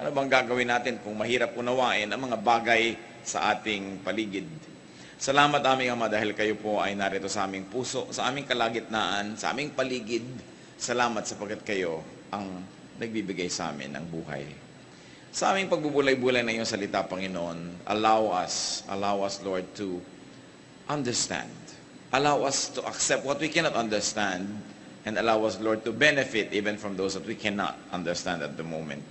Ano bang gagawin natin kung mahirap unawain ang mga bagay sa ating paligid? Salamat aming Ama dahil kayo po ay narito sa aming puso, sa aming kalagitnaan, sa aming paligid. Salamat sapagkat kayo ang nagbibigay sa amin ng buhay. Sa aming pagbubulay-bulay na iyong salita, Panginoon, allow us, Lord, to understand. Allow us to accept what we cannot understand and allow us, Lord, to benefit even from those that we cannot understand at the moment.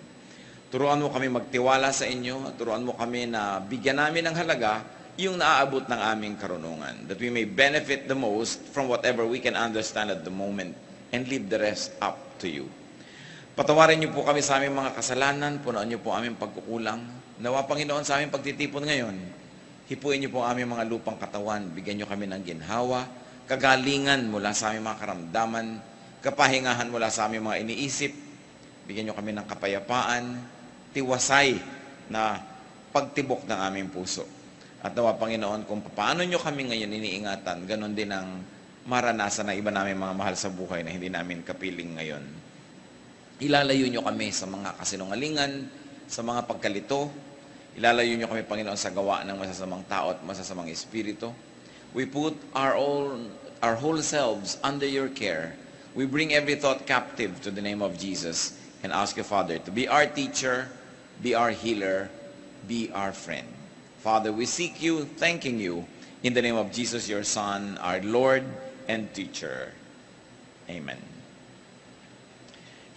Turuan mo kami magtiwala sa inyo, turuan mo kami na bigyan namin ng halaga yung naaabot ng aming karunungan, that we may benefit the most from whatever we can understand at the moment and leave the rest up to you. Patawarin niyo po kami sa aming mga kasalanan, punuan niyo po aming pagkukulang. Nawa, Panginoon, sa aming pagtitipon ngayon, hipuin niyo po aming mga lupang katawan, bigyan niyo kami ng ginhawa, kagalingan mula sa aming mga karamdaman, kapahingahan mula sa aming mga iniisip, bigyan niyo kami ng kapayapaan, tiwasay na pagtibok ng aming puso. At nawa, Panginoon, kung paano nyo kami ngayon iniingatan, ganun din ang maranasan na iba namin mga mahal sa buhay na hindi namin kapiling ngayon. Ilalayo nyo kami sa mga kasinungalingan, sa mga pagkalito. Ilalayo nyo kami, Panginoon, sa gawa ng masasamang tao at masasamang espiritu. We put our whole selves under your care. We bring every thought captive to the name of Jesus and ask you, Father, to be our teacher, be our healer, be our friend. Father, we seek you, thanking you, in the name of Jesus, your Son, our Lord and Teacher. Amen.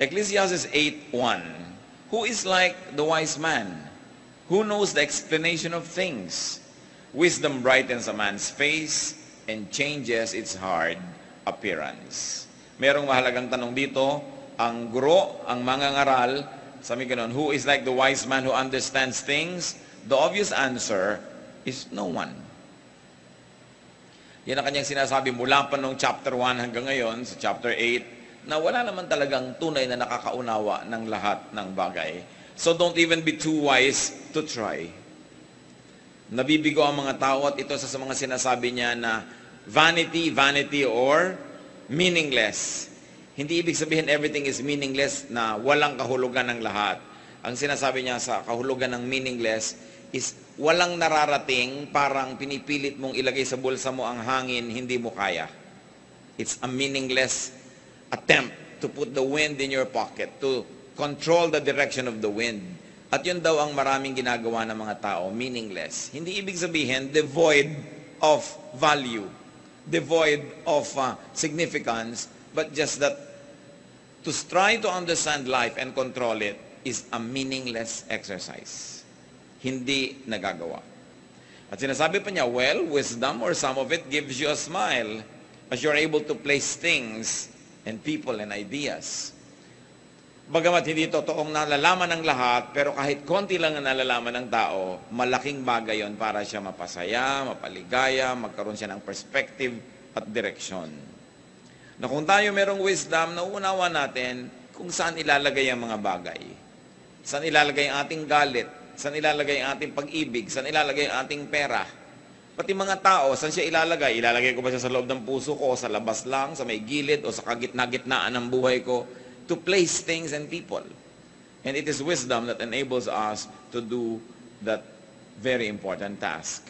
Ecclesiastes 8:1. Who is like the wise man? Who knows the explanation of things? Wisdom brightens a man's face and changes its hard appearance. Merong mahalagang tanong dito, ang guro, ang mangangaral, sabi ko noon, who is like the wise man who understands things? The obvious answer is no one. Yan ang kanyang sinasabi mula pa noong chapter 1 hanggang ngayon, sa chapter 8, na wala naman talagang tunay na nakakaunawa ng lahat ng bagay. So don't even be too wise to try. Nabibigo ang mga tao at ito sa mga sinasabi niya na vanity, vanity or meaningless. Hindi ibig sabihin everything is meaningless na walang kahulugan ng lahat. Ang sinasabi niya sa kahulugan ng meaningless is walang nararating, parang pinipilit mong ilagay sa bulsa mo ang hangin, hindi mo kaya. It's a meaningless attempt to put the wind in your pocket, to control the direction of the wind. At yun daw ang maraming ginagawa ng mga tao, meaningless. Hindi ibig sabihin devoid of value, devoid of significance, but just that to try to understand life and control it is a meaningless exercise. Hindi nagagawa. At sinasabi pa niya, well, wisdom or some of it gives you a smile as you're able to place things and people and ideas. Bagamat hindi totoong nalalaman ng lahat, pero kahit konti lang ang nalalaman ng tao, malaking bagay yon para siya mapasaya, mapaligaya, magkaroon siya ng perspective at direksyon. Na kung tayo merong wisdom, nauunawa natin kung saan ilalagay ang mga bagay. Saan ilalagay ang ating galit? Saan ilalagay ang ating pag-ibig? Saan ilalagay ang ating pera? Pati mga tao, saan siya ilalagay? Ilalagay ko ba siya sa loob ng puso ko, o sa labas lang, sa may gilid, o sa kagitna-gitnaan ng buhay ko? To place things and people. And it is wisdom that enables us to do that very important task.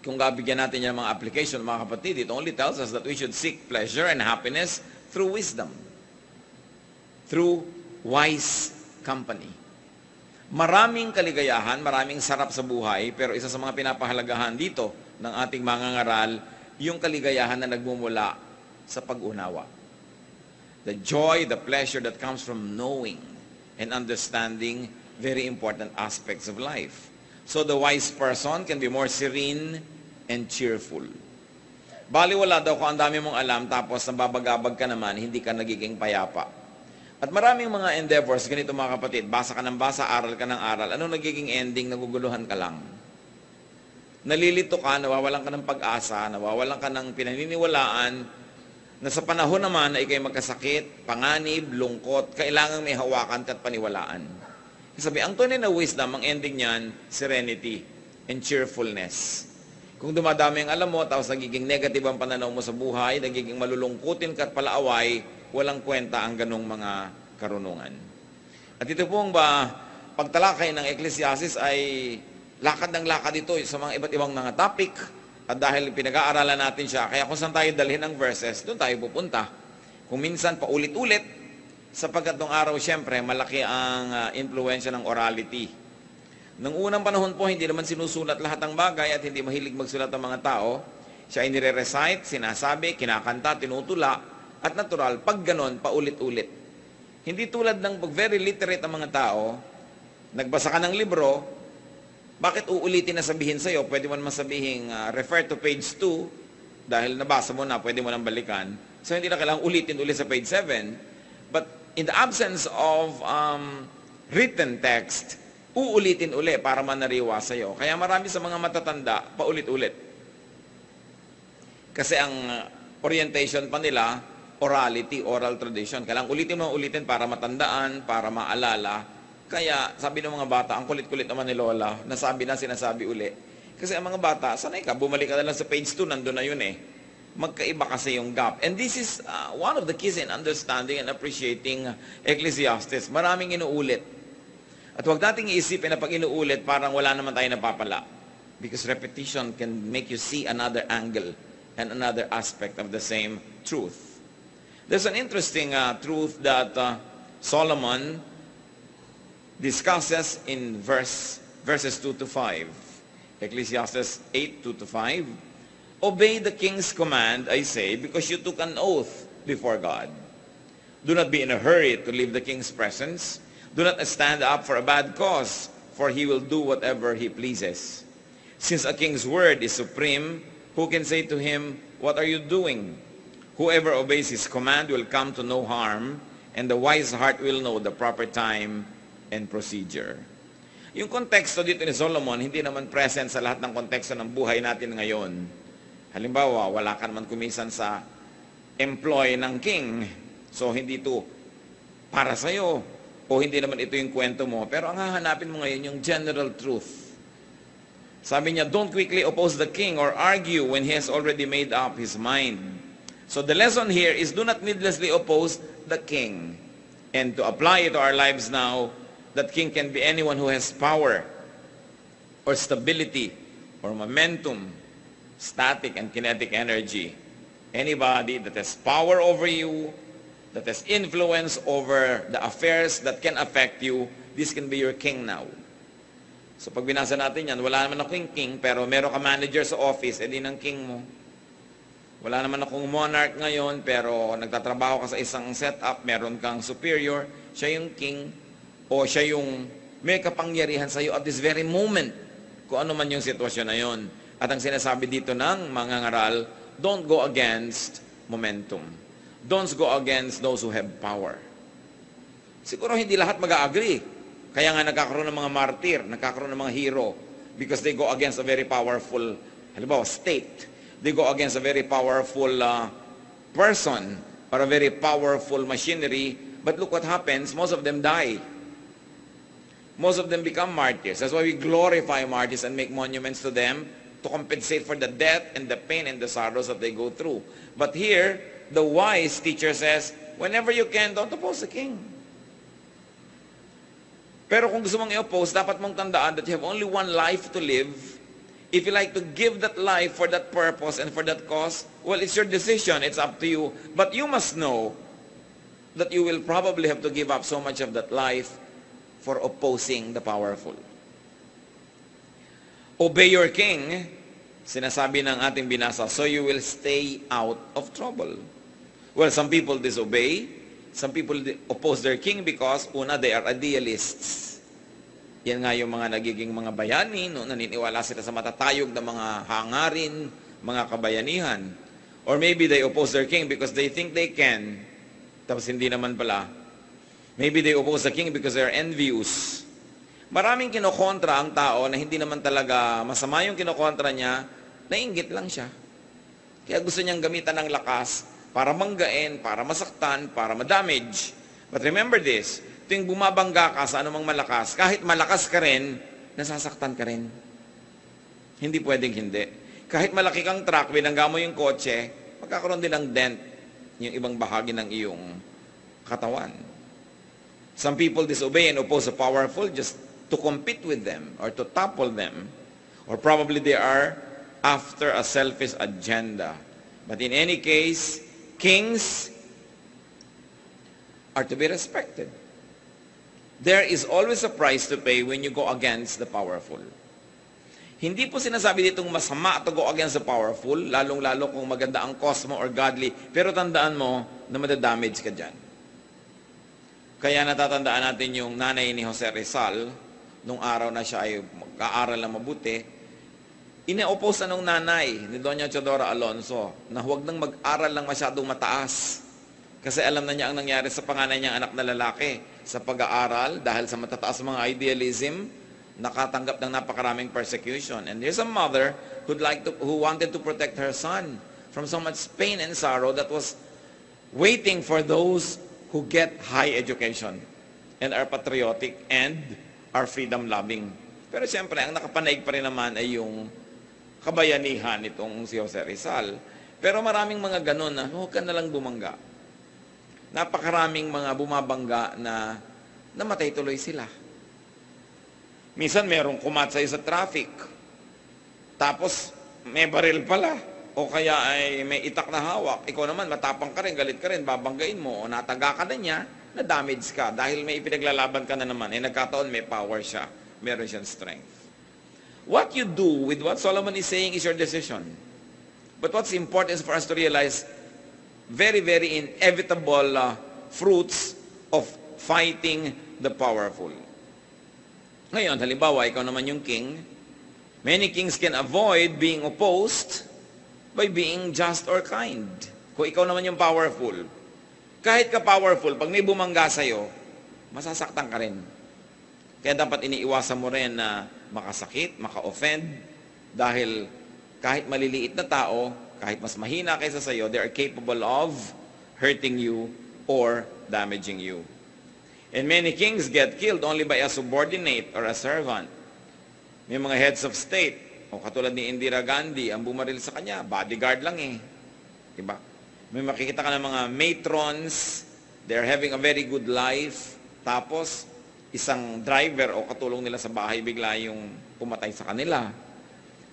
Kung gabigyan natin yung mga application, mga kapatid, it only tells us that we should seek pleasure and happiness through wisdom. Through wise company. Maraming kaligayahan, maraming sarap sa buhay, pero isa sa mga pinapahalagahan dito ng ating mangangaral, yung kaligayahan na nagmumula sa pag-unawa. The joy, the pleasure that comes from knowing and understanding very important aspects of life. So the wise person can be more serene and cheerful. Baliwala daw kung ang dami mong alam, tapos nababagabag ka naman, hindi ka nagiging payapa. At maraming mga endeavors, ganito mga kapatid, basa ka ng basa, aral ka ng aral. Anong nagiging ending? Naguguluhan ka lang. Nalilito ka, nawawalan ka ng pag-asa, nawawalan ka ng pinaniniwalaan, na sa panahon naman na ikay magkasakit, panganib, lungkot, kailangang may hawakan at paniwalaan. Sabi, ang tunay na wisdom, ang ending niyan, serenity and cheerfulness. Kung dumadami ang alam mo, tapos nagiging negative ang pananaw mo sa buhay, nagiging malulungkutin ka at palaaway, walang kwenta ang ganong mga karunungan. At ito pong pagtalakay ng Ecclesiastes ay lakad ng lakad ito sa mga iba't ibang mga topic. At dahil pinag-aaralan natin siya, kaya kung saan tayo dalhin ang verses, doon tayo pupunta. Kung minsan paulit-ulit, sapagkat noong araw, siyempre, malaki ang impluensya ng orality. Nung unang panahon po, hindi naman sinusulat lahat ng bagay at hindi mahilig magsulat ang mga tao. Siya ay nire-recite, sinasabi, kinakanta, tinutula, at natural, pag ganon, paulit-ulit. Hindi tulad ng pag very literate ang mga tao, nagbasa ka ng libro, bakit uulitin na sabihin sa'yo? Pwede mo naman sabihin, refer to page 2, dahil nabasa mo na, pwede mo nang balikan. So, hindi na kailangang ulitin sa page 7. But in the absence of written text, uulitin para manariwa sa'yo. Kaya marami sa mga matatanda, paulit-ulit. Kasi ang orientation pa nila, orality, oral tradition. Kailangang ulitin para matandaan, para maalala. Kaya, sabi ng mga bata, ang kulit-kulit naman ni Lola, nasabi na, sinasabi uli. Kasi ang mga bata, sanay ka, bumalik ka na lang sa page 2, nandun na yun eh. Magkaiba kasi yung gap. And this is one of the keys in understanding and appreciating Ecclesiastes. Maraming inuulit. At huwag nating iisipin na pag inuulit, parang wala naman tayo napapala. Because repetition can make you see another angle and another aspect of the same truth. There's an interesting truth that Solomon discusses in verses 2 to 5. Ecclesiastes 8, 2 to 5. Obey the king's command, I say, because you took an oath before God. Do not be in a hurry to leave the king's presence. Do not stand up for a bad cause, for he will do whatever he pleases. Since a king's word is supreme, who can say to him, "What are you doing?" Whoever obeys his command will come to no harm, and the wise heart will know the proper time and procedure. Yung konteksto dito ni Solomon, hindi naman present sa lahat ng konteksto ng buhay natin ngayon. Halimbawa, wala ka naman kumisan sa employ ng king. So, hindi ito para sa'yo. O hindi naman ito yung kwento mo. Pero ang hahanapin mo ngayon, yung general truth. Sabi niya, don't quickly oppose the king or argue when he has already made up his mind. So, the lesson here is do not needlessly oppose the king. And to apply it to our lives now, that king can be anyone who has power or stability or momentum, static and kinetic energy. Anybody that has power over you, that has influence over the affairs that can affect you, this can be your king now. So pag binasa natin yan, wala naman akong king, pero meron ka manager sa office, edi ng king mo. Wala naman akong monarch ngayon, pero nagtatrabaho ka sa isang setup, meron kang superior, siya yung king. O siya yung may kapangyarihan sa iyo at this very moment, kung ano man yung sitwasyon na yun. At ang sinasabi dito ng mga ngaral, don't go against momentum. Don't go against those who have power. Siguro hindi lahat mag-agree. Kaya nga nagkakaroon ng mga martyr, nagkakaroon ng mga hero, because they go against a very powerful, halimbawa, state. They go against a very powerful person or a very powerful machinery. But look what happens, most of them die. Most of them become martyrs. That's why we glorify martyrs and make monuments to them to compensate for the death and the pain and the sorrows that they go through. But here, the wise teacher says, whenever you can, don't oppose the king. Pero kung gusto mong i-oppose, dapat mong tandaan that you have only one life to live. If you like to give that life for that purpose and for that cause, well, it's your decision. It's up to you. But you must know that you will probably have to give up so much of that life for opposing the powerful. Obey your king, sinasabi ng ating binasa, so you will stay out of trouble. Well, some people disobey, some people oppose their king because, una, they are idealists. Yan nga yung mga nagiging mga bayani, no? Naniniwala sila sa matatayog na mga hangarin, mga kabayanihan. Or maybe they oppose their king because they think they can, tapos hindi naman pala. Maybe they oppose the king because they are envious. Maraming kinokontra ang tao na hindi naman talaga masama yung kinokontra niya, nainggit lang siya. Kaya gusto niyang gamitan ng lakas para manggain, para masaktan, para madamage. But remember this, tuwing bumabangga ka sa anumang malakas, kahit malakas ka rin, nasasaktan ka rin. Hindi pwedeng hindi. Kahit malaki kang truck, binangga mo yung kotse, magkakaroon din ng dent yung ibang bahagi ng iyong katawan. Some people disobey and oppose the powerful just to compete with them or to topple them. Or probably they are after a selfish agenda. But in any case, kings are to be respected. There is always a price to pay when you go against the powerful. Hindi po sinasabi ditong masama to go against the powerful, lalong-lalo kung maganda ang cause mo or godly, pero tandaan mo na madadamage ka dyan. Kaya natatandaan natin yung nanay ni Jose Rizal, nung araw na siya ay mag-aaral na mabuti, ine-oppose na nung nanay ni Doña Teodora Alonso na huwag nang mag-aral lang masyadong mataas. Kasi alam na niya ang nangyari sa panganay niyang anak na lalaki. Sa pag-aaral, dahil sa matataas mga idealism, nakatanggap ng napakaraming persecution. And there's a mother who wanted to protect her son from so much pain and sorrow that was waiting for those who get high education and are patriotic and are freedom-loving. Pero siyempre, ang nakapanaig pa rin naman ay yung kabayanihan nitong si Jose Rizal. Pero maraming mga ganun na huwag ka nalang bumangga. Napakaraming mga bumabangga na namatay tuloy sila. Minsan merong kumatsay sa traffic. Tapos may baril pala. O kaya ay may itak na hawak. Ikaw naman matapang ka rin, galit ka rin, babanggain mo. O nataga ka na niya, na-damage ka. Dahil may ipinaglalaban ka na naman. Eh nagkataon may power siya. Meron siyang strength. What you do with what Solomon is saying is your decision. But what's important is for us to realize very, very inevitable fruits of fighting the powerful. Ngayon, halimbawa, ikaw naman yung king. Many kings can avoid being opposed by being just or kind. Kung ikaw naman yung powerful, kahit ka powerful, pag may bumangga sa'yo, masasaktan ka rin. Kaya dapat iniiwasan mo rin na makasakit, maka-offend, dahil kahit maliliit na tao, kahit mas mahina kaysa sa'yo, they are capable of hurting you or damaging you. And many kings get killed only by a subordinate or a servant. May mga heads of state, o katulad ni Indira Gandhi, ang bumaril sa kanya, bodyguard lang eh. Diba? May makikita ka ng mga matrons, they're having a very good life, tapos isang driver o katulong nila sa bahay, bigla yung pumatay sa kanila.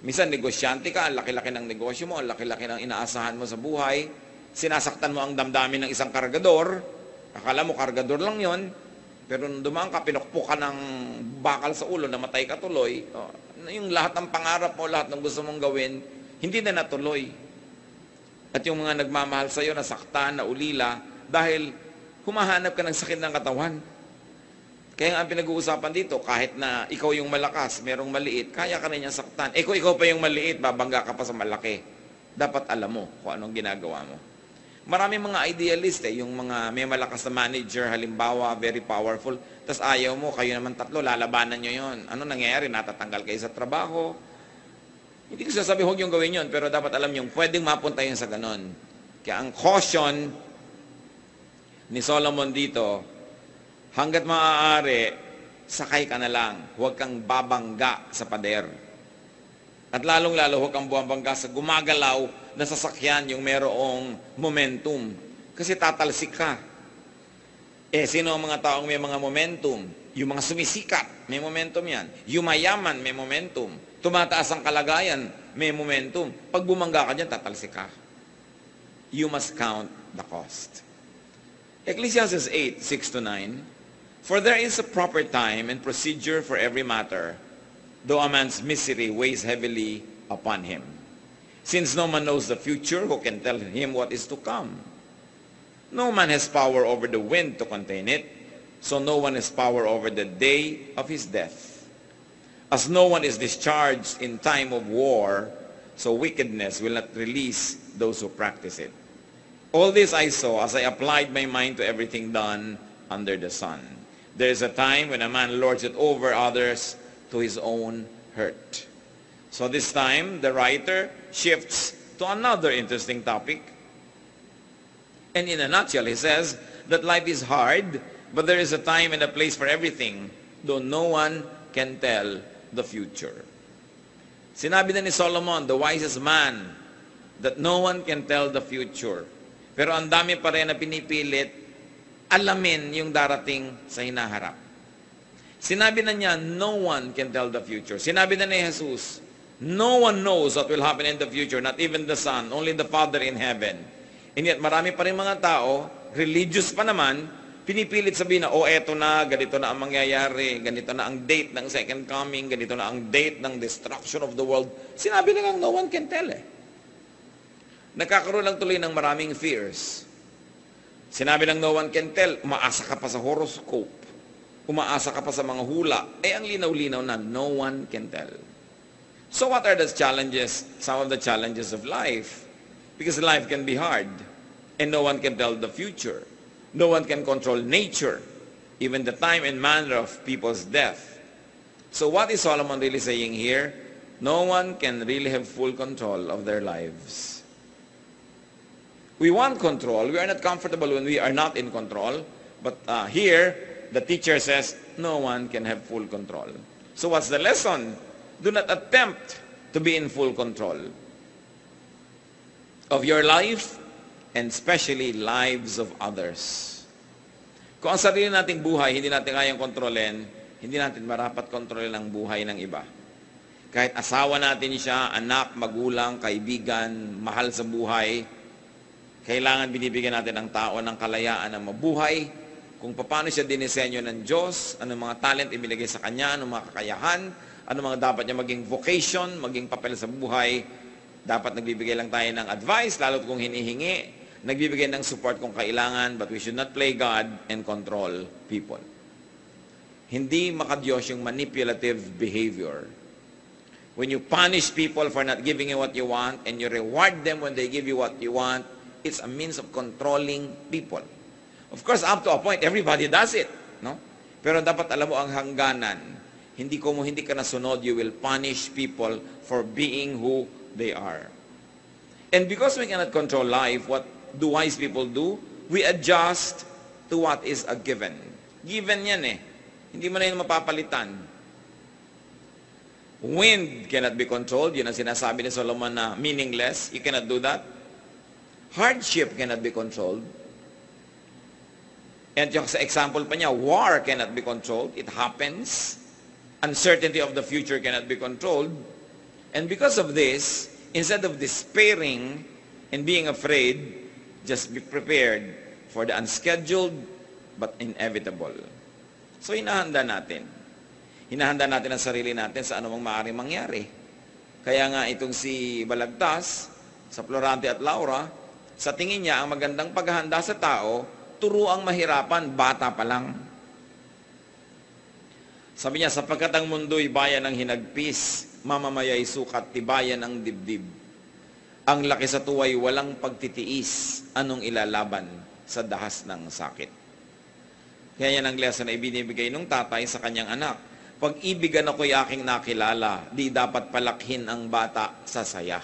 Minsan, negosyante ka, ang laki-laki ng negosyo mo, ang laki-laki ng inaasahan mo sa buhay, sinasaktan mo ang damdamin ng isang kargador, akala mo kargador lang yon, pero nung dumaan ka, pinukpok ka ng bakal sa ulo, namatay ka tuloy, yung lahat ng pangarap mo, lahat ng gusto mong gawin, hindi na natuloy. At yung mga nagmamahal sa'yo, nasaktan, naulila, dahil humahanap ka ng sakit ng katawan. Kaya nga ang pinag-uusapan dito, kahit na ikaw yung malakas, merong maliit, kaya ka rin niyang saktan. Eh kung ikaw pa yung maliit, babangga ka pa sa malaki. Dapat alam mo kung anong ginagawa mo. Maraming mga idealist eh, yung mga may malakas na manager, halimbawa, very powerful, tas ayaw mo, kayo naman tatlo, lalabanan nyo yon. Ano nangyayari? Natatanggal kayo sa trabaho. Hindi ko sasabi, huwag yung gawin yon, pero dapat alam nyo, pwedeng mapunta yun sa ganon. Kaya ang caution ni Solomon dito, hanggat maaari, sakay ka na lang. Huwag kang babangga sa pader. At lalong-lalo, huwag kang bumabangga sa gumagalaw na sasakyan yung merong momentum. Kasi tatalsik ka. Eh, sino ang mga taong may mga momentum? Yung mga sumisikat, may momentum yan. Yung mayaman, may momentum. Tumataas ang kalagayan, may momentum. Pag bumangga ka dyan, tatalsik ka. You must count the cost. Ecclesiastes 8:6-9. For there is a proper time and procedure for every matter, though a man's misery weighs heavily upon him. Since no man knows the future, who can tell him what is to come? No man has power over the wind to contain it, so no one has power over the day of his death. As no one is discharged in time of war, so wickedness will not release those who practice it. All this I saw as I applied my mind to everything done under the sun. There is a time when a man lords it over others to his own hurt. So this time, the writer shifts to another interesting topic. And in a nutshell, he says that life is hard, but there is a time and a place for everything, though no one can tell the future. Sinabi na ni Solomon, the wisest man, that no one can tell the future. Pero ang dami pa rin na pinipilit alamin yung darating sa hinaharap. Sinabi na niya, no one can tell the future. Sinabi na ni Jesus, no one knows what will happen in the future, not even the Son, only the Father in heaven. And yet, marami pa rin mga tao, religious pa naman, pinipilit sabihin na, oh, eto na, ganito na ang mangyayari, ganito na ang date ng second coming, ganito na ang date ng destruction of the world. Sinabi na lang, no one can tell eh. Nakakaroon lang tuloy ng maraming fears. Sinabi lang, no one can tell, umaasa ka pa sa horoscope, umaasa ka pa sa mga hula, eh ang linaw-linaw na, no one can tell. So what are the challenges, some of the challenges of life? Because life can be hard, and no one can tell the future. No one can control nature, even the time and manner of people's death. So what is Solomon really saying here? No one can really have full control of their lives. We want control. We are not comfortable when we are not in control. But here, the teacher says, no one can have full control. So what's the lesson? Do not attempt to be in full control of your life and especially lives of others. Kung ang sarili nating buhay, hindi natin kayang kontrolin, hindi natin marapat kontrolin ang buhay ng iba. Kahit asawa natin siya, anak, magulang, kaibigan, mahal sa buhay, kailangan binibigyan natin ang tao ng kalayaan na mabuhay, kung paano siya dinisenyo ng Diyos, anong mga talent ibinigay sa kanya, anong mga kakayahan, ano mga dapat niya maging vocation, maging papel sa buhay. Dapat nagbibigay lang tayo ng advice, lalo't kung hinihingi, nagbibigay ng support kung kailangan, but we should not play God and control people. Hindi makadiyos yung manipulative behavior. When you punish people for not giving you what you want, and you reward them when they give you what you want, it's a means of controlling people. Of course, up to a point, everybody does it, no? Pero dapat alam mo ang hangganan. Hindi ka nasunod, you will punish people for being who they are. And because we cannot control life, what do wise people do? We adjust to what is a given. Given yan eh. Hindi mo na yun mapapalitan. Wind cannot be controlled. Yun ang sinasabi ni Solomon na meaningless. You cannot do that. Hardship cannot be controlled. And yung sa example pa niya, war cannot be controlled. It happens. Uncertainty of the future cannot be controlled. And because of this, instead of despairing and being afraid, just be prepared for the unscheduled but inevitable. So hinahanda natin. Hinahanda natin ang sarili natin sa anumang maaaring mangyari. Kaya nga itong si Balagtas, sa Florante at Laura, sa tingin niya ang magandang paghahanda sa tao, turuang mahirapan bata pa lang. Sabi niya, sapagkat ang mundo'y bayan ng hinagpis, mamamaya'y sukat, tibayan ang dibdib. Ang laki sa tuwa'y walang pagtitiis, anong ilalaban sa dahas ng sakit. Kaya yan ang lesson na ibinibigay ng tatay sa kanyang anak. Pag-ibigan ako'y aking nakilala, di dapat palakhin ang bata sa saya.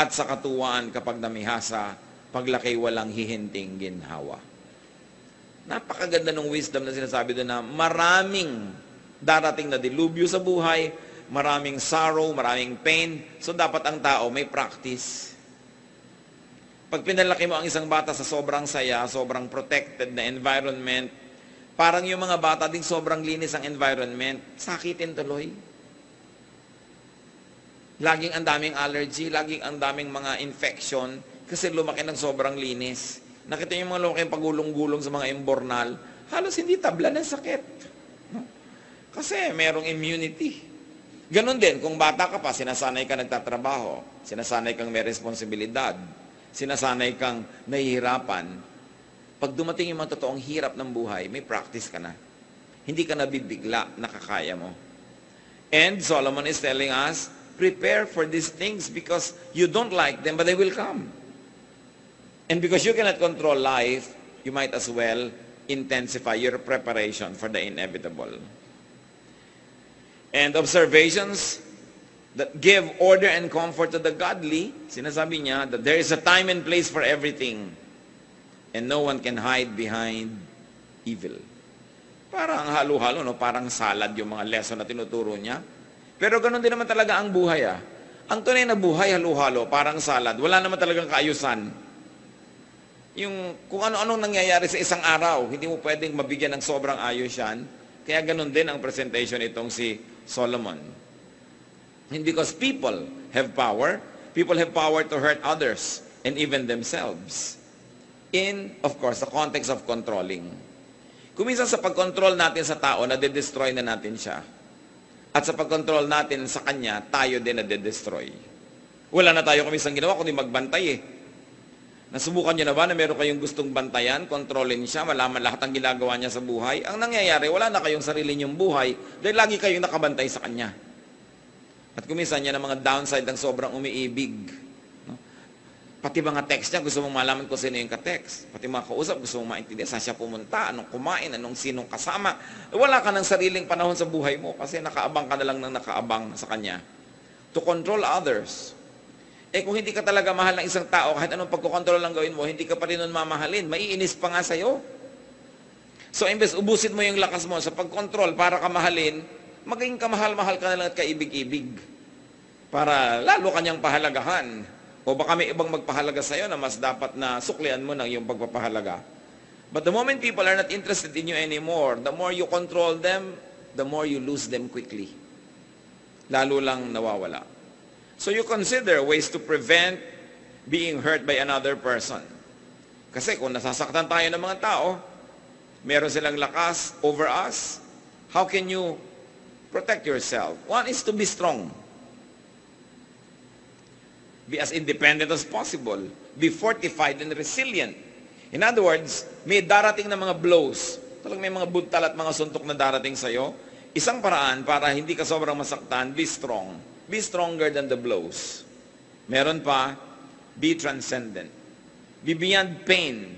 At sa katuwaan kapag namihasa, paglaki walang hihinting ginhawa. Napakaganda ng wisdom na sinasabi doon na maraming darating na dilubyo sa buhay, maraming sorrow, maraming pain. So dapat ang tao may practice. Pag pinalaki mo ang isang bata sa sobrang saya, sobrang protected na environment, parang yung mga bata ding sobrang linis ang environment, sakitin tuloy. Laging ang daming allergy, laging ang daming mga infection kasi lumaki ng sobrang linis. Nakita niyo yung mga lumaki pagulong-gulong sa mga imbornal, halos hindi tabla ng sakit. Kasi merong immunity. Ganon din, kung bata ka pa, sinasanay ka nagtatrabaho, sinasanay kang may responsibilidad, sinasanay kang nahihirapan. Pag dumating yung mga totoong hirap ng buhay, may practice ka na. Hindi ka nabibigla, nakakaya mo. And Solomon is telling us, prepare for these things because you don't like them, but they will come. And because you cannot control life, you might as well intensify your preparation for the inevitable. And observations that give order and comfort to the godly, sinasabi niya that there is a time and place for everything and no one can hide behind evil. Parang halo-halo, no? Parang salad yung mga lesson na tinuturo niya. Pero ganun din naman talaga ang buhay. Ang tunay na buhay, halo-halo, parang salad. Wala naman talagang kaayusan. Yung kung ano-anong nangyayari sa isang araw, hindi mo pwedeng mabigyan ng sobrang ayos yan. Kaya ganun din ang presentation itong si Solomon. And because people have power to hurt others and even themselves. In, of course, the context of controlling. Kuminsan sa pagkontrol natin sa tao, nadedestroy na natin siya. At sa pagkontrol natin sa kanya, tayo din nadedestroy. Wala na tayo kuminsan ginawa, kundi magbantay eh. Nasubukan niyo na ba na meron kayong gustong bantayan, kontrolin siya, malaman lahat ang ginagawa niya sa buhay? Ang nangyayari, wala na kayong sarili niyong buhay dahil lagi kayong nakabantay sa kanya. At kuminsan niya ng mga downside ng sobrang umiibig. No? Pati mga text niya, gusto mong malaman kung sino yung ka-text. Pati mga kausap, gusto mong maintindihan saan siya pumunta, anong kumain, anong sinong kasama. Wala ka ng sariling panahon sa buhay mo kasi nakaabang ka na lang ng nakaabang sa kanya. To control others. Eh kung hindi ka talaga mahal ng isang tao, kahit anong pagkukontrol lang gawin mo, hindi ka pa rin nun mamahalin. Maiinis pa nga sa'yo. So imbes ubusin mo yung lakas mo sa pagkontrol para ka mahalin, maging kamahal-mahal ka na lang at kaibig-ibig. Para lalo kanyang pahalagahan. O baka may ibang magpahalaga sa'yo na mas dapat na suklian mo ng iyong pagpapahalaga. But the moment people are not interested in you anymore, the more you control them, the more you lose them quickly. Lalo lang nawawala. So you consider ways to prevent being hurt by another person. Kasi kung nasasaktan tayo ng mga tao, meron silang lakas over us, how can you protect yourself? One is to be strong. Be as independent as possible. Be fortified and resilient. In other words, may darating na mga blows. Talagang may mga buntal at mga suntok na darating sa'yo. Isang paraan para hindi ka sobrang masaktan, be strong. Be stronger than the blows. Meron pa, be transcendent. Be beyond pain.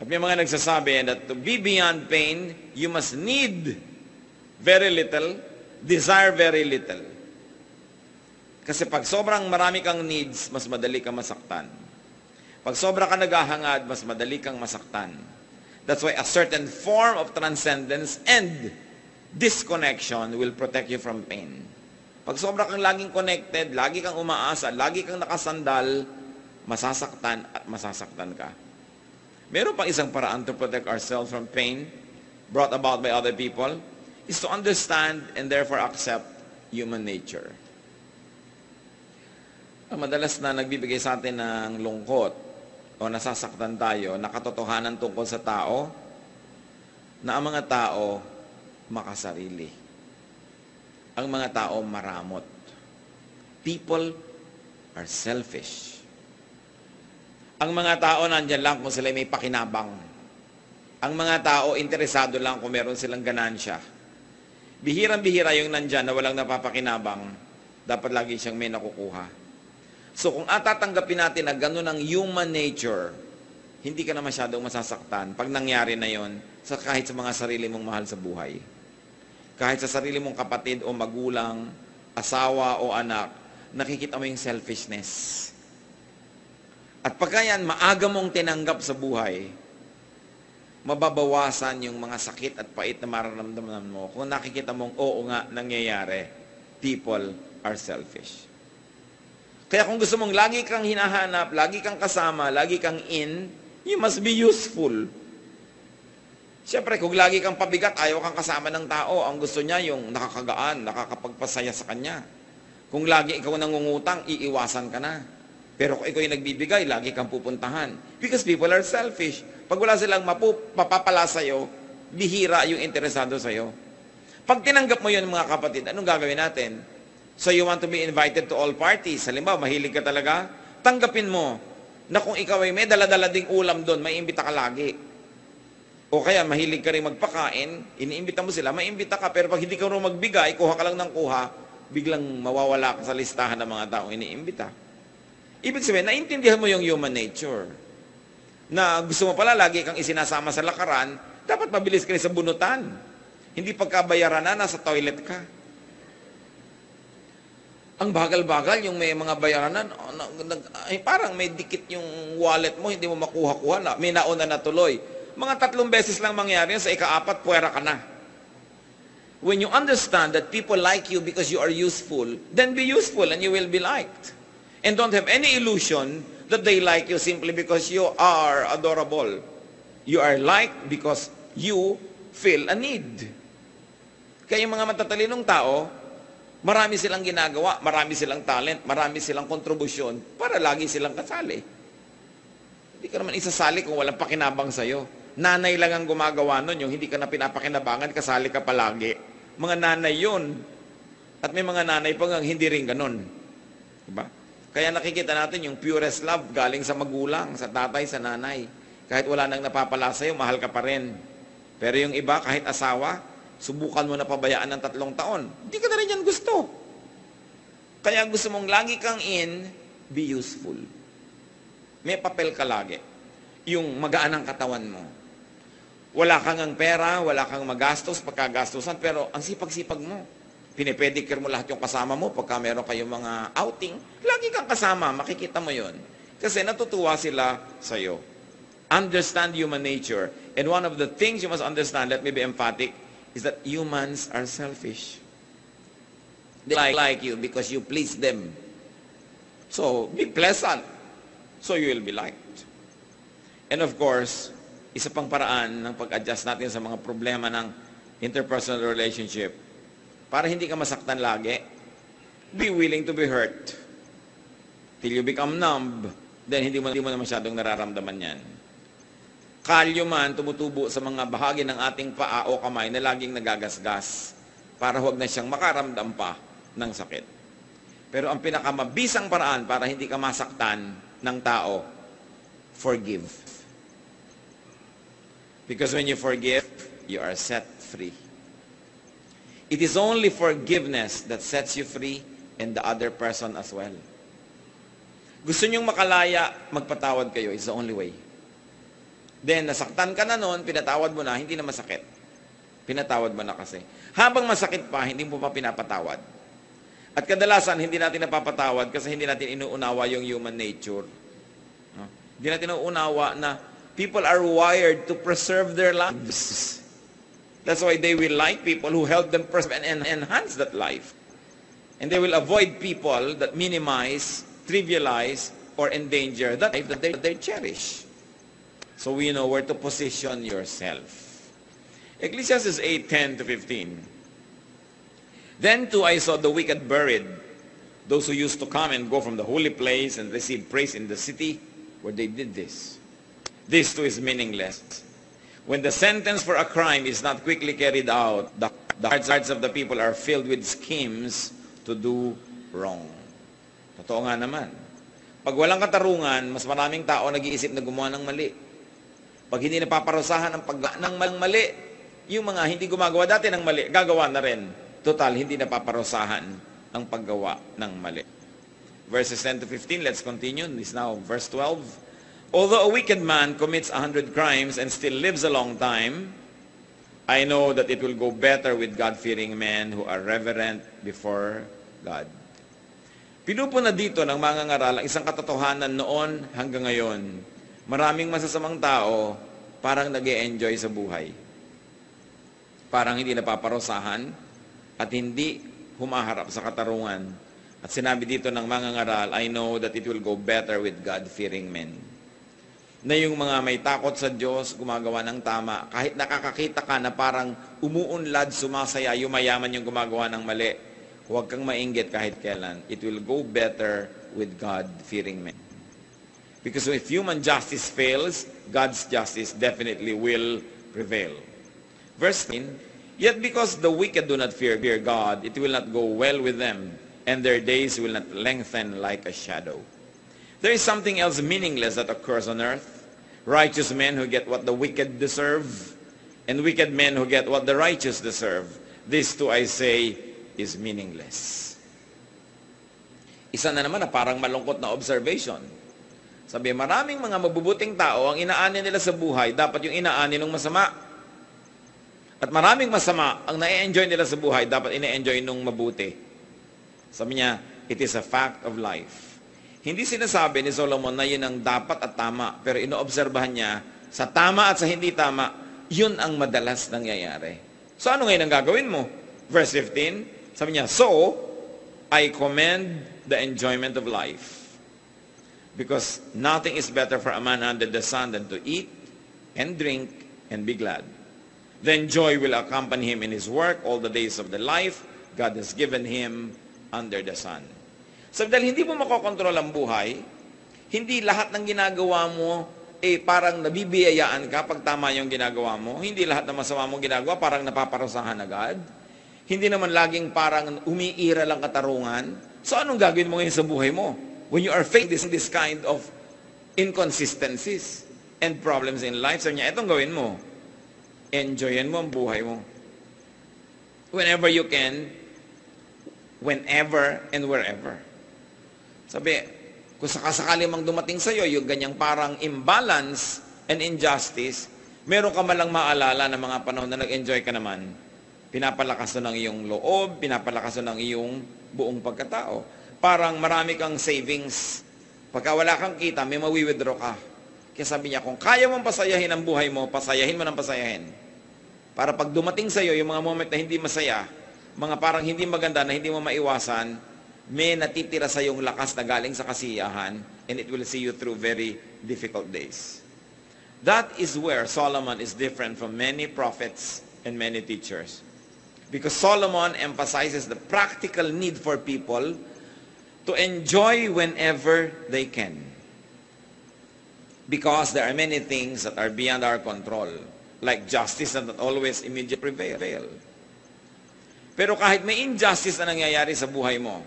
At may mga nagsasabi that to be beyond pain, you must need very little, desire very little. Kasi pag sobrang marami kang needs, mas madali kang masaktan. Pag sobra ka naghahangad, mas madali kang masaktan. That's why a certain form of transcendence and disconnection will protect you from pain. Pag sobra kang laging connected, lagi kang umaasa, lagi kang nakasandal, masasaktan at masasaktan ka. Meron pang isang paraan to protect ourselves from pain brought about by other people is to understand and therefore accept human nature. Madalas na nagbibigay sa atin ng lungkot o nasasaktan tayo, nakatotohanan tungkol sa tao na ang mga tao makasarili. Ang mga tao maramot. People are selfish. Ang mga tao nandiyan lang kung sila may pakinabang. Ang mga tao interesado lang kung meron silang ganansya. Bihirang-bihira yung nandiyan na walang napapakinabang, dapat lagi siyang may nakukuha. So kung atatanggapin natin na ganun ang human nature, hindi ka na masyadong masasaktan pag nangyari na yon sa kahit sa mga sarili mong mahal sa buhay. Kahit sa sarili mong kapatid o magulang, asawa o anak, nakikita mo yung selfishness. At pagka yan, maaga mong tinanggap sa buhay, mababawasan yung mga sakit at pait na mararamdaman mo kung nakikita mong, oo nga, nangyayari. People are selfish. Kaya kung gusto mong lagi kang hinahanap, lagi kang kasama, lagi kang in, you must be useful. Siyempre, kung lagi kang pabigat, ayaw kang kasama ng tao. Ang gusto niya yung nakakagaan, nakakapagpasaya sa kanya. Kung lagi ikaw nangungutang, iiwasan ka na. Pero kung ikaw yung nagbibigay, lagi kang pupuntahan. Because people are selfish. Pag wala silang mapapala sa'yo, bihira yung interesado sa'yo. Pag tinanggap mo yun, mga kapatid, anong gagawin natin? So you want to be invited to all parties. Halimbawa, mahilig ka talaga, tanggapin mo na kung ikaw ay may daladala ding ulam doon, may imbita ka lagi. O kaya, mahilig ka rin magpakain, iniimbita mo sila, maimbita ka, pero pag hindi ka rin magbigay, kuha ka lang ng kuha, biglang mawawala ka sa listahan ng mga taong iniimbita. Ibig sabihin, naintindihan mo yung human nature. Na gusto mo pala, lagi kang isinasama sa lakaran, dapat mabilis ka rin sa bunutan. Hindi pagkabayaran na, nasa toilet ka. Ang bagal-bagal, yung may mga bayaranan, parang may dikit yung wallet mo, hindi mo makuha-kuha, may nauna na tuloy. Mga 3 beses lang mangyari yun, sa ika-4, puwera ka na. When you understand that people like you because you are useful, then be useful and you will be liked. And don't have any illusion that they like you simply because you are adorable. You are liked because you feel a need. Kaya yung mga matatalinong tao, marami silang ginagawa, marami silang talent, marami silang kontribusyon para lagi silang kasali. Hindi ka naman isasali kung walang pakinabang sa'yo. Nanay lang ang gumagawa nun, yung hindi ka na pinapakinabangan, kasali ka palagi. Mga nanay yun. At may mga nanay pang hindi rin ganun. Diba? Kaya nakikita natin yung purest love galing sa magulang, sa tatay, sa nanay. Kahit wala nang napapala sa'yo, mahal ka pa rin. Pero yung iba, kahit asawa, subukan mo na pabayaan ng 3 taon. Hindi ka na rin yan gusto. Kaya gusto mong lagi kang in, be useful. May papel ka lagi. Yung magaan ang katawan mo. Wala kang ang pera, wala kang magastos, pagkagastosan, pero ang sipag-sipag mo. Pinipedicure mo lahat yung kasama mo pagka meron kayong mga outing. Lagi kang kasama, makikita mo yon. Kasi natutuwa sila sa'yo. Understand human nature. And one of the things you must understand, let me be emphatic, is that humans are selfish. They like you because you please them. So, be pleasant. So you will be liked. And of course, isa pang paraan ng pag-adjust natin sa mga problema ng interpersonal relationship para hindi ka masaktan lagi, be willing to be hurt. Till you become numb, then hindi mo na masyadong nararamdaman yan. Kalyo man, tumutubo sa mga bahagi ng ating paa o kamay na laging nagagasgas para huwag na siyang makaramdam pa ng sakit. Pero ang pinakamabisang paraan para hindi ka masaktan ng tao, forgive. Because when you forgive, you are set free. It is only forgiveness that sets you free and the other person as well. Gusto nyong makalaya, magpatawad kayo. It's the only way. Then, nasaktan ka na noon, pinatawad mo na, hindi na masakit. Pinatawad mo na kasi. Habang masakit pa, hindi mo pa pinapatawad. At kadalasan, hindi natin napapatawad kasi hindi natin inuunawa yung human nature. No? Hindi natin inuunawa na people are wired to preserve their lives. That's why they will like people who help them preserve and enhance that life. And they will avoid people that minimize, trivialize, or endanger that life that they cherish. So we know where to position yourself. Ecclesiastes 8:10-15. Then too I saw the wicked buried, those who used to come and go from the holy place and receive praise in the city where they did this. This too is meaningless. When the sentence for a crime is not quickly carried out, the hearts of the people are filled with schemes to do wrong. Totoo nga naman. Pag walang katarungan, mas maraming tao nag-iisip na gumawa ng mali. Pag hindi napaparusahan ang paggawa ng mali, yung mga hindi gumagawa dati ng mali, gagawa na rin. Total, hindi napaparusahan ang paggawa ng mali. Verses 10-15, let's continue. This now verse 12. Although a wicked man commits 100 crimes and still lives a long time, I know that it will go better with God-fearing men who are reverent before God. Pinupuna dito ng mga ngaral ang isang katotohanan noon hanggang ngayon. Maraming masasamang tao parang nag-e-enjoy sa buhay. Parang hindi napaparusahan at hindi humaharap sa katarungan. At sinabi dito ng mga ngaral, I know that it will go better with God-fearing men. Na yung mga may takot sa Diyos, gumagawa ng tama. Kahit nakakakita ka na parang umuunlad, sumasaya, yumayaman yung gumagawa ng mali, huwag kang mainggit kahit kailan. It will go better with God-fearing men. Because if human justice fails, God's justice definitely will prevail. Verse 10, yet because the wicked do not fear God, it will not go well with them, and their days will not lengthen like a shadow. There is something else meaningless that occurs on earth. Righteous men who get what the wicked deserve, and wicked men who get what the righteous deserve. This too, I say, is meaningless. Isa na naman na parang malungkot na observation. Sabi, maraming mga mabubuting tao, ang inaani nila sa buhay, dapat yung inaani ng masama. At maraming masama, ang na-enjoy nila sa buhay, dapat ina-enjoy nung mabuti. Sabi niya, it is a fact of life. Hindi sinasabi ni Solomon na yun ang dapat at tama, pero inoobserbahan niya, sa tama at sa hindi tama, yun ang madalas nangyayari. So ano ngayon ang gagawin mo? Verse 15, sabi niya, so, I commend the enjoyment of life. because nothing is better for a man under the sun than to eat and drink and be glad. Then joy will accompany him in his work all the days of the life God has given him under the sun. So dahil hindi mo makokontrol ang buhay, hindi lahat ng ginagawa mo parang nabibiyayaan ka pag tama yung ginagawa mo. Hindi lahat ng masama mong ginagawa parang napaparusahan agad. Hindi naman laging parang umiira lang katarungan. So anong gagawin mo ngayon sa buhay mo? When you are facing this kind of inconsistencies and problems in life, sabi niya, etong gawin mo. Enjoyin mo ang buhay mo. Whenever you can, whenever and wherever. Sabi, kung sakasakali mang dumating sa'yo yung ganyang parang imbalance and injustice, meron ka malang maalala ng mga panahon na nag-enjoy ka naman. Pinapalakas na ng iyong loob, pinapalakas na ng iyong buong pagkatao. Parang marami kang savings. Pagka wala kang kita, may mawi-withdraw ka. Kaya sabi niya, kung kaya mong pasayahin ang buhay mo, pasayahin mo ng pasayahin. Para pag dumating sa'yo yung mga moment na hindi masaya, mga parang hindi maganda na hindi mo maiwasan, may natitira sa iyong lakas na galing sa kasiyahan, and it will see you through very difficult days. That is where Solomon is different from many prophets and many teachers. Because Solomon emphasizes the practical need for people to enjoy whenever they can. Because there are many things that are beyond our control, like justice that always immediately prevail. Pero kahit may injustice na nangyayari sa buhay mo,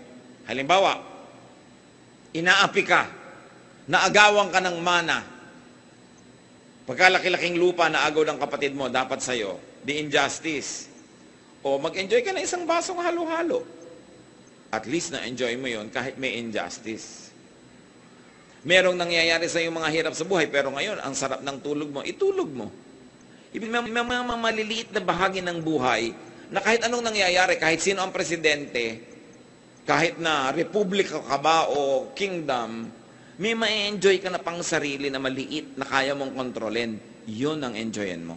halimbawa, inaapi ka, naagawang ka ng mana, pagkalaki-laking lupa na agaw ng kapatid mo, dapat sa'yo, the injustice. O mag-enjoy ka na isang basong halo-halo. At least na-enjoy mo yon kahit may injustice. Merong nangyayari sa'yo mga hirap sa buhay, pero ngayon, ang sarap ng tulog mo, itulog mo. Ibig may mga maliliit na bahagi ng buhay na kahit anong nangyayari, kahit sino ang presidente, kahit na republika ka ba o kingdom, may ma-enjoy ka na pang sarili na maliit na kaya mong kontrolin. Yun ang enjoyin mo.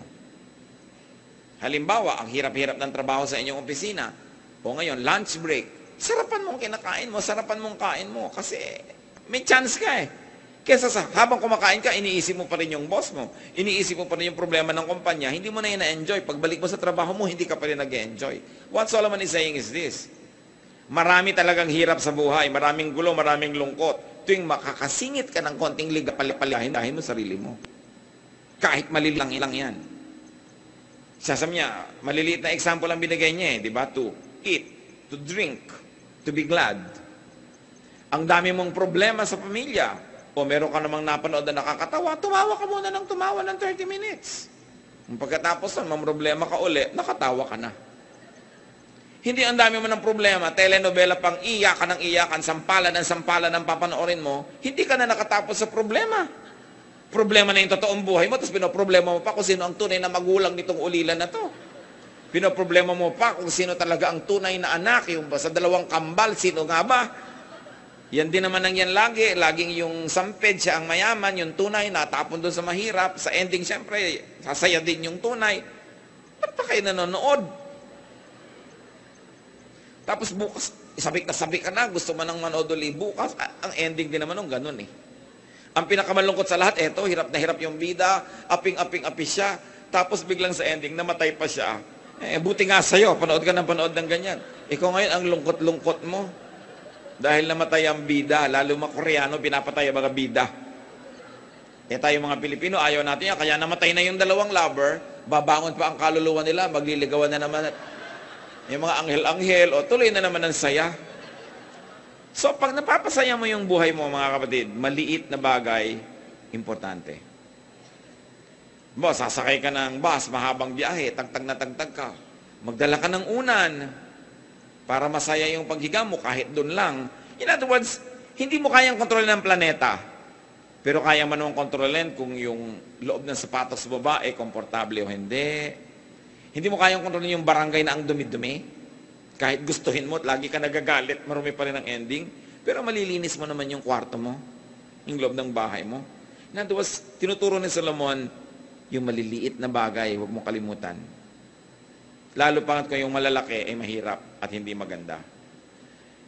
Halimbawa, ang hirap-hirap ng trabaho sa inyong opisina. O ngayon, lunch break. Sarapan mong kinakain mo, sarapan mong kain mo. Kasi may chance ka eh. Kesa sa habang kumakain ka, iniisip mo pa rin yung boss mo. Iniisip mo pa rin yung problema ng kumpanya. Hindi mo na yun na-enjoy. Pagbalik mo sa trabaho mo, hindi ka pa rin nag-enjoy. What Solomon is saying is this. Marami talagang hirap sa buhay, maraming gulo, maraming lungkot. Tuwing makakasingit ka ng konting liga, palipalihin mo sarili mo. Kahit maliliit lang yan. Sasabi niya, maliliit na example ang binigay niya di ba? To eat, to drink, to be glad. Ang dami mong problema sa pamilya, o meron ka namang napanood na nakakatawa, tumawa ka muna ng tumawa ng 30 minutes. Pagkatapos nun, mamroblema ka uli, nakatawa ka na. Hindi ang dami mo ng problema, telenovela pang iyakan ng iyakan, sampalan ng papanoorin mo, hindi ka na nakatapos sa problema. Problema na yung totoong buhay mo, tapos pinoproblema mo pa kung sino ang tunay na magulang nitong ulilan na to. Pinoproblema mo pa kung sino talaga ang tunay na anak, yung ba sa dalawang kambal, sino nga ba? Yan din naman ang yan lagi, laging yung samped siya ang mayaman, yung tunay, natapon doon sa mahirap, sa ending siyempre, sasaya din yung tunay. Ba't pa kayo nanonood? Tapos bukas, sabik ka na, gusto man ng manood ulit bukas, ang ending din naman nung ganun eh. Ang pinakamalungkot sa lahat, eto, hirap na hirap yung bida, aping-aping-api siya, tapos biglang sa ending, namatay pa siya. Buti nga sa'yo, panood ka ng ganyan. Ikaw ngayon, ang lungkot-lungkot mo. Dahil namatay ang bida, lalo mga Koreano, pinapatay ang mga bida. Tayo mga Pilipino, ayaw natin yan, kaya namatay na yung dalawang lover, babangon pa ang kaluluwa nila, magliligawan na naman yung mga anghel-anghel, o tuloy na naman ang saya. So, pag napapasaya mo yung buhay mo, mga kapatid, maliit na bagay, importante. Sasakay ka ng bus, mahabang biyahe, tagtag na tagtag ka. Magdala ka ng unan para masaya yung paghiga mo kahit doon lang. In other words, hindi mo kayang kontrolin ang planeta, pero kaya man mong kontrolin kung yung loob ng sapatos mo ba, komportable o hindi. Hindi mo kayang kontrolin yung barangay na ang dumi-dumi. Kahit gustuhin mo at lagi ka nagagalit, marumi pa rin ang ending. Pero malilinis mo naman yung kwarto mo, yung loob ng bahay mo. In other words, tinuturo ni Solomon, yung maliliit na bagay, huwag mo kalimutan. Lalo pangat kung yung malalaki ay mahirap at hindi maganda.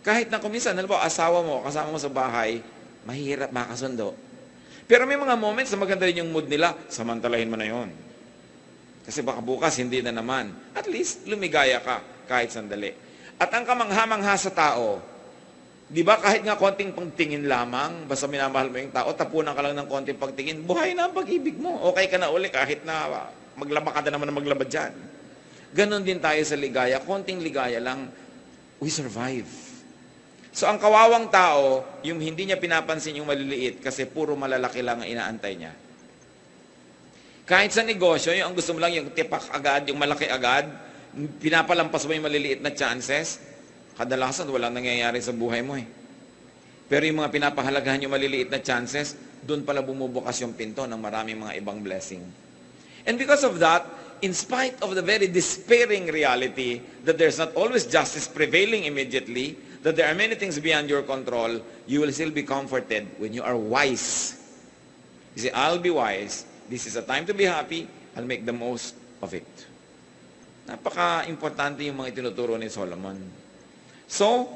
Kahit na kuminsan, alam mo, asawa mo, kasama mo sa bahay, mahirap makasundo. Pero may mga moments na maganda rin yung mood nila, samantalahin mo na yun. Kasi baka bukas, hindi na naman. At least, lumigaya ka kahit sandali. At ang kamangha-mangha sa tao, di ba kahit nga konting pagtingin lamang, basta minamahal mo yung tao, tapunan ka lang ng konting pagtingin, buhay na ang pag-ibig mo. Okay ka na uli kahit na maglaba ka na naman na maglaba dyan. Ganon din tayo sa ligaya. Konting ligaya lang, we survive. So ang kawawang tao, yung hindi niya pinapansin yung maliliit kasi puro malalaki lang ang inaantay niya. Kahit sa negosyo, yung ang gusto mo lang yung tipak agad, yung malaki agad, pinapalampas mo yung maliliit na chances, kadalasan walang nangyayari sa buhay mo eh. Pero yung mga pinapahalagahan yung maliliit na chances, doon pala bumubukas yung pinto ng maraming mga ibang blessing. And because of that, in spite of the very despairing reality that there's not always justice prevailing immediately, that there are many things beyond your control, you will still be comforted when you are wise. You say, I'll be wise. This is a time to be happy. I'll make the most of it. Napaka-importante yung mga itinuturo ni Solomon. So,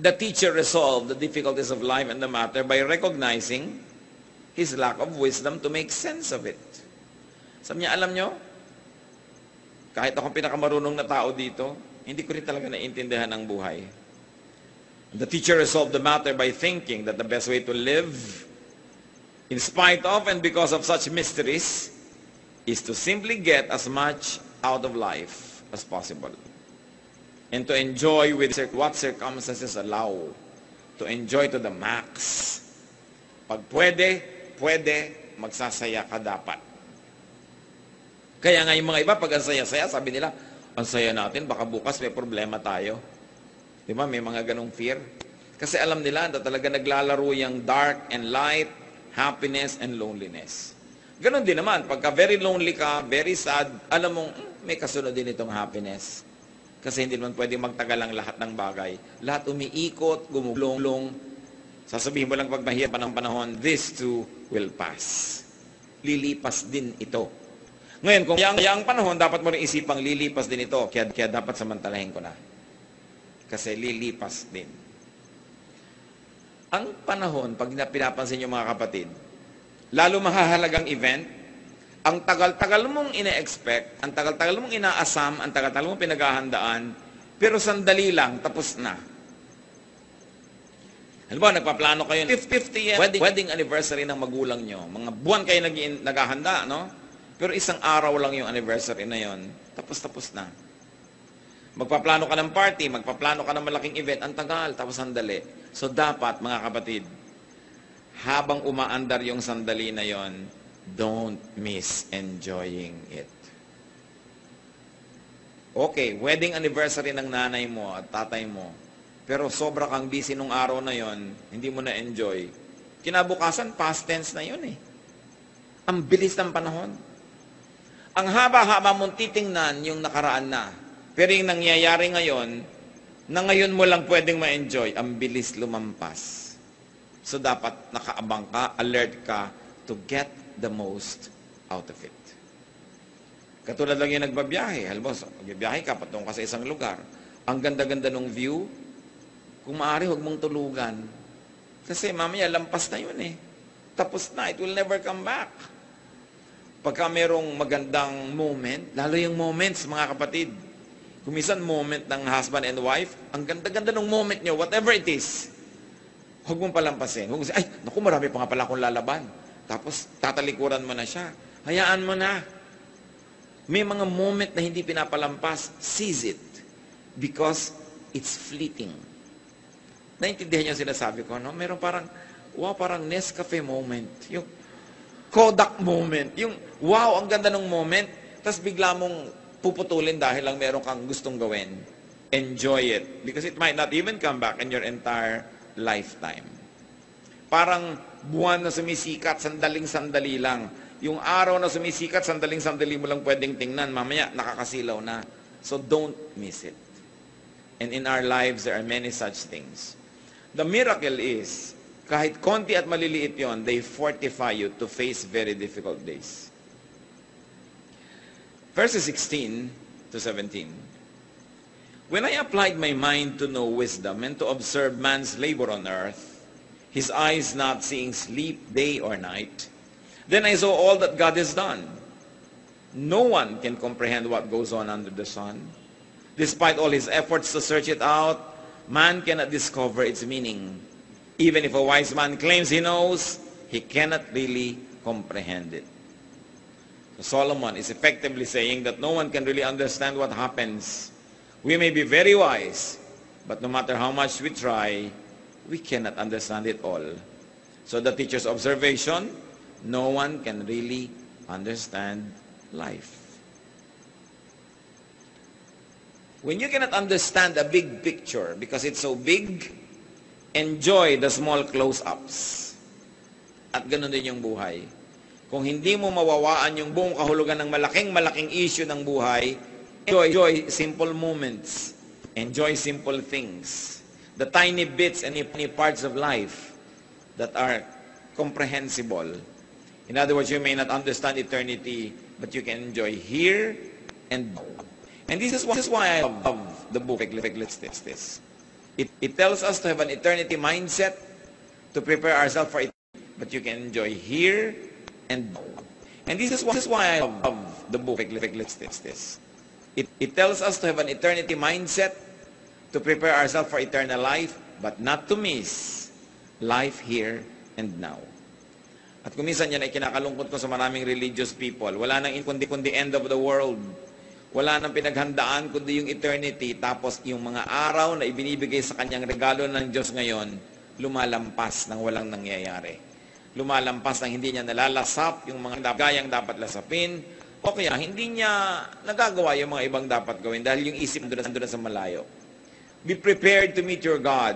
the teacher resolved the difficulties of life and the matter by recognizing his lack of wisdom to make sense of it. Sabi niya, alam nyo, kahit akong pinakamarunong na tao dito, hindi ko rin talaga naiintindihan ang buhay. The teacher resolved the matter by thinking that the best way to live in spite of and because of such mysteries is to simply get as much out of life as possible and to enjoy with what circumstances allow, to enjoy to the max. Pag pwede, pwede, magsasaya ka dapat. Kaya nga yung mga iba, pag ang saya-saya, sabi nila, ang saya natin, baka bukas may problema tayo. Di ba? May mga ganong fear. Kasi alam nila na talaga naglalaro yung dark and light, happiness and loneliness. Ganon din naman. Pagka very lonely ka, very sad, alam mong may kasunod din itong happiness. Kasi hindi naman pwede magtagal ang lahat ng bagay. Lahat umiikot, gumulong. Sasabihin mo lang pag mahirap pa ng panahon, this too will pass. Lilipas din ito. Ngayon, kung kaya ang panahon, dapat mo rin isipang lilipas din ito. Kaya dapat samantalahin ko na. Kasi lilipas din. Ang panahon, pag pinapansin nyo mga kapatid, lalo mahahalagang event, ang tagal-tagal mong ina-expect, ang tagal-tagal mong inaasam, ang tagal-tagal mong pinaghahandaan, pero sandali lang, tapos na. Alam mo, nagpaplano kayo ng 50th wedding anniversary ng magulang nyo. Mga buwan kayo naghahanda, no? Pero isang araw lang yung anniversary na yon, tapos-tapos na. Magpaplano ka ng party, magpaplano ka ng malaking event, ang tagal, tapos sandali. So dapat, mga kapatid, habang umaandar yung sandali na yon, don't miss enjoying it. Okay, wedding anniversary ng nanay mo at tatay mo, pero sobra kang busy nung araw na yon, hindi mo na-enjoy. Kinabukasan, past tense na yon eh. Ang bilis ng panahon. Ang haba-haba mong titingnan yung nakaraan na. Pero yung nangyayari ngayon, na ngayon mo lang pwedeng ma-enjoy, ang bilis lumampas. So dapat nakaabang ka, alert ka, to get the most out of it. Katulad lang yung nagbabiyahe. Halimbawa, magbibiyahe ka, patungo ka sa isang lugar. Ang ganda-ganda ng view, kung maaari, huwag mong tulugan. Kasi mamaya, lampas na yun eh. Tapos na, it will never come back. Pagka merong magandang moment, lalo yung moments, mga kapatid, kung minsan moment ng husband and wife, ang ganda-ganda ng moment nyo, whatever it is, huwag mong palampasin. Huwag mong say, ay, naku, marami pa nga pala akong lalaban. Tapos, tatalikuran mo na siya. Hayaan mo na. May mga moment na hindi pinapalampas, seize it. Because it's fleeting. Naintindihan nyo ang sinasabi ko, no? Meron parang, wow, parang Nescafe moment. Yung Kodak moment. Yung, wow, ang ganda ng moment. Tapos bigla mong puputulin dahil lang meron kang gustong gawin. Enjoy it. Because it might not even come back in your entire lifetime. Parang buwan na sumisikat, sandaling-sandali lang. Yung araw na sumisikat, sandaling-sandali mo lang pwedeng tingnan. Mamaya, nakakasilaw na. So don't miss it. And in our lives, there are many such things. The miracle is, kahit konti at maliliit yon, they fortify you to face very difficult days. Verses 16 to 17. When I applied my mind to know wisdom and to observe man's labor on earth, his eyes not seeing sleep day or night. Then I saw all that God has done. No one can comprehend what goes on under the sun. Despite all his efforts to search it out, man cannot discover its meaning. Even if a wise man claims he knows, he cannot really comprehend it. Solomon is effectively saying that no one can really understand what happens. We may be very wise, but no matter how much we try, we cannot understand it all. So the teacher's observation, no one can really understand life. When you cannot understand a big picture because it's so big, enjoy the small close-ups. At ganun din yung buhay. Kung hindi mo mawawaan yung buong kahulugan ng malaking issue ng buhay, enjoy simple moments. Enjoy simple things. The tiny bits and parts of life that are comprehensible. In other words, you may not understand eternity, but you can enjoy here and now. And this is why I love the book Ecclesiastes. It tells us to have an eternity mindset, to prepare ourselves for eternity, but you can enjoy here and now. And this is why I love the book Ecclesiastes. It tells us to have an eternity mindset, to prepare ourselves for eternal life, but not to miss life here and now. At kung minsan yan ay kinakalungkot ko sa maraming religious people. Wala nang kundi end of the world. Wala nang pinaghandaan kundi yung eternity. Tapos yung mga araw na ibinibigay sa kanyang regalo ng Diyos ngayon, lumalampas ng walang nangyayari. Lumalampas ng hindi niya nalalasap yung mga gayang dapat lasapin, o kaya hindi niya nagagawa yung mga ibang dapat gawin dahil yung isip doon sa malayo. Be prepared to meet your God.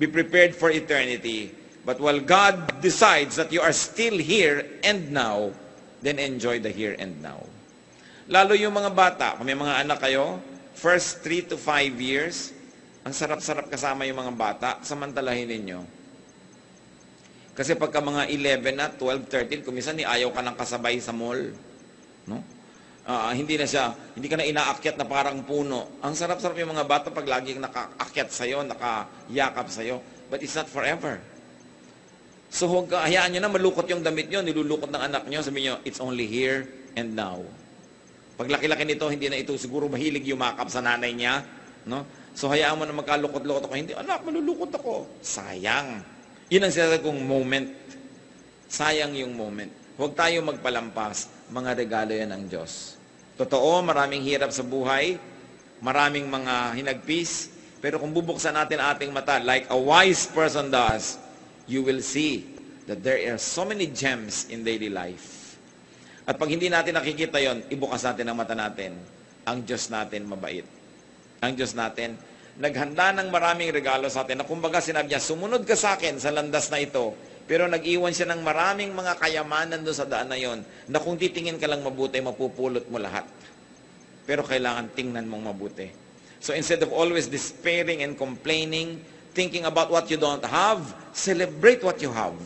Be prepared for eternity. But while God decides that you are still here and now, then enjoy the here and now. Lalo yung mga bata, kung may mga anak kayo, first 3 to 5 years, ang sarap-sarap kasama yung mga bata, samantalahin ninyo. Kasi pagka mga 11 na, 12, 13, kuminsan ayaw ka nang kasabay sa mall. No? Hindi ka na inaakyat na parang puno. Ang sarap-sarap yung mga bata pag laging nakaakyat sa'yo, nakayakap sa'yo. But it's not forever. So hayaan nyo na malukot yung damit nyo, nilulukot ng anak nyo, sabihin nyo, it's only here and now. Pag laki-laki nito, hindi na ito siguro mahilig yumakap sa nanay niya. No? So hayaan mo na magkalukot-lukot ako. Hindi, anak, malulukot ako. Sayang. Yun ang sinasabi kong moment. Sayang yung moment. Huwag tayo magpalampas. Mga regalo yan ng Diyos. Totoo, maraming hirap sa buhay. Maraming mga hinagpis. Pero kung bubuksan natin ating mata, like a wise person does, you will see that there are so many gems in daily life. At pag hindi natin nakikita yon, ibukas natin ang mata natin. Ang Diyos natin mabait. Ang Diyos natin naghanda ng maraming regalo sa atin na kumbaga sinabi niya, sumunod ka sa akin sa landas na ito. Pero nag-iwan siya ng maraming mga kayamanan doon sa daan na yon na kung titingin ka lang mabuti, mapupulot mo lahat. Pero kailangan tingnan mong mabuti. So instead of always despairing and complaining, thinking about what you don't have, celebrate what you have.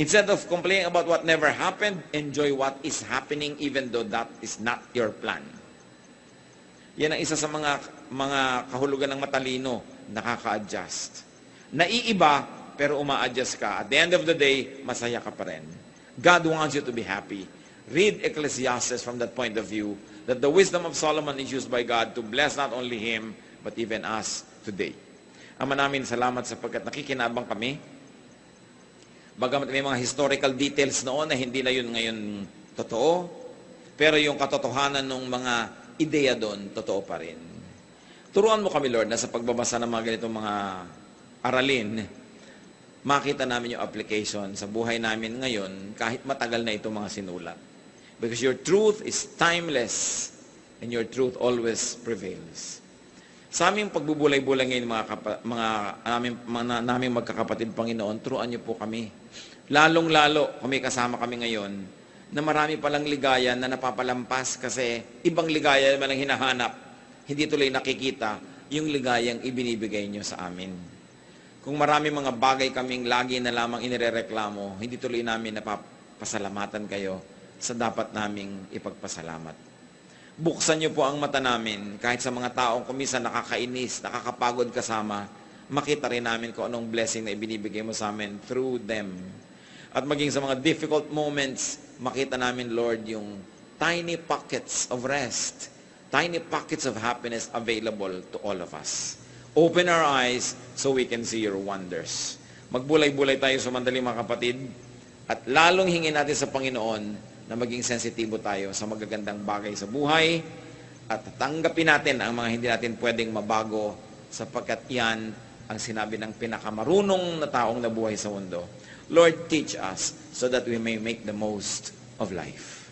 Instead of complaining about what never happened, enjoy what is happening even though that is not your plan. Yan ang isa sa mga kahulugan ng matalino, nakaka-adjust. Naiiba, pero uma-adjust ka. At the end of the day, masaya ka pa rin. God wants you to be happy. Read Ecclesiastes from that point of view, that the wisdom of Solomon is used by God to bless not only him, but even us today. Ama namin, salamat sapagkat nakikinabang kami. Bagamat may mga historical details noon na hindi na yun ngayon totoo, pero yung katotohanan ng mga ideya doon, totoo pa rin. Turuan mo kami, Lord, na sa pagbabasa ng mga ganitong mga aralin, makita namin yung application sa buhay namin ngayon kahit matagal na itong mga sinulat. Because your truth is timeless and your truth always prevails. Sa aming pagbubulay-bulay ngayon, naming magkakapatid, Panginoon, turuan niyo po kami. Lalong-lalo kami kasama kami ngayon na marami palang ligaya na napapalampas kasi ibang ligaya naman ang hinahanap, hindi tuloy nakikita yung ligayang ibinibigay nyo sa amin. Kung marami mga bagay kaming lagi na lamang inirereklamo, hindi tuloy namin napapasalamatan kayo sa dapat naming ipagpasalamat. Buksan nyo po ang mata namin kahit sa mga taong kuminsan nakakainis, nakakapagod kasama, makita rin namin kung anong blessing na ibinibigay mo sa amin through them. At maging sa mga difficult moments, makita namin, Lord, yung tiny pockets of rest, tiny pockets of happiness available to all of us. Open our eyes so we can see your wonders. Magbulay-bulay tayo sumandali, mga kapatid, at lalong hingin natin sa Panginoon na maging sensitibo tayo sa magagandang bagay sa buhay at tanggapin natin ang mga hindi natin pwedeng mabago, sapagkat iyan ang sinabi ng pinakamarunong na taong nabuhay sa mundo. Lord, teach us so that we may make the most of life.